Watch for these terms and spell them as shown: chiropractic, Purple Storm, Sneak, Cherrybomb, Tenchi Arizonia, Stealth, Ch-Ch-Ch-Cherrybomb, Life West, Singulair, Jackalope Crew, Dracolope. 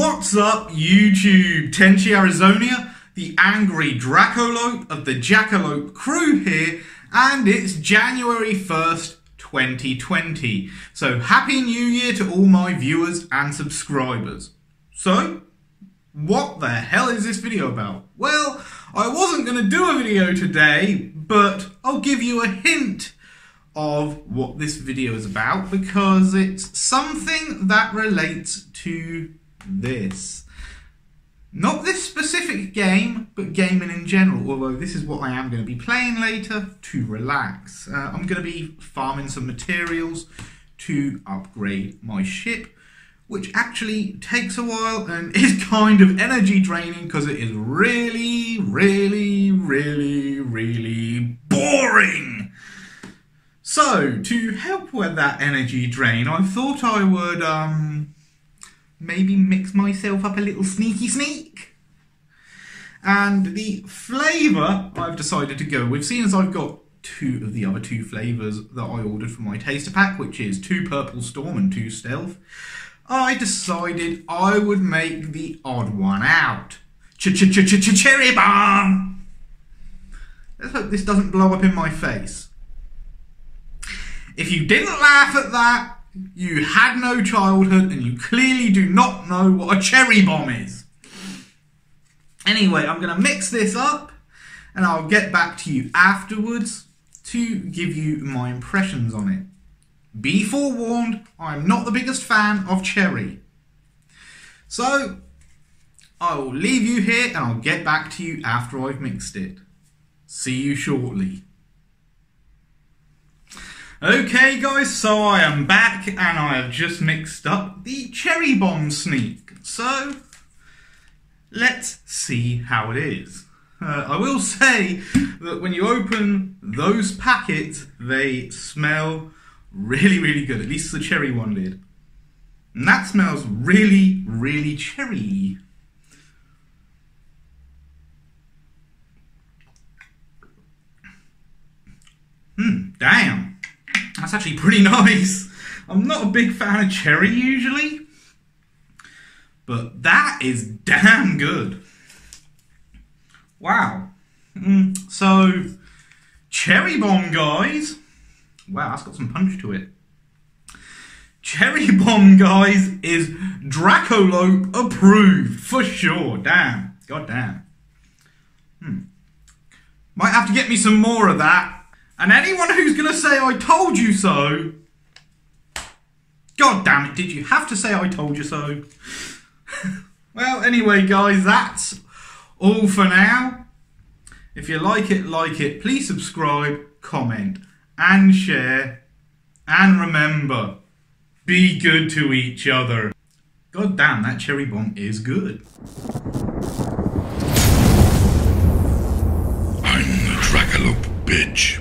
What's up, YouTube? Tenchi Arizonia, the angry Dracolope of the Jackalope Crew here, and it's January 1st, 2020. So Happy New Year to all my viewers and subscribers. So, what the hell is this video about? Well, I wasn't going to do a video today, but I'll give you a hint of what this video is about because it's something that relates to this. Not this specific game, but gaming in general, although this is what I am going to be playing later to relax. I'm going to be farming some materials to upgrade my ship, which actually takes a while and is kind of energy draining because it is really boring. So, to help with that energy drain, I thought I would maybe mix myself up a little sneaky sneak. And the flavour I've decided to go with, seeing as I've got two of the other two flavours that I ordered from my taster pack, which is 2 Purple Storm and 2 Stealth, I decided I would make the odd one out. Cherrybomb! Let's hope this doesn't blow up in my face. If you didn't laugh at that, you had no childhood and you clearly do not know what a cherry bomb is. Anyway, I'm going to mix this up and I'll get back to you afterwards to give you my impressions on it. Be forewarned, I'm not the biggest fan of cherry. So, I will leave you here and I'll get back to you after I've mixed it. See you shortly. Okay guys, so I am back and I have just mixed up the Cherrybomb sneak. So, let's see how it is. I will say that when you open those packets, they smell really good. At least the cherry one did. And that smells really cherry. Damn. That's actually pretty nice. I'm not a big fan of cherry usually, but that is damn good. Wow. So, Cherrybomb, guys. Wow, that's got some punch to it. Cherrybomb, guys, is Dracolope approved for sure. Damn. God damn. Might have to get me some more of that. And anyone who's going to say, I told you so, God damn it, did you have to say I told you so? Well, anyway, guys, that's all for now. If you like it, please subscribe, comment, and share. And remember, be good to each other. God damn, that Cherrybomb is good. I'm the Dracolope bitch.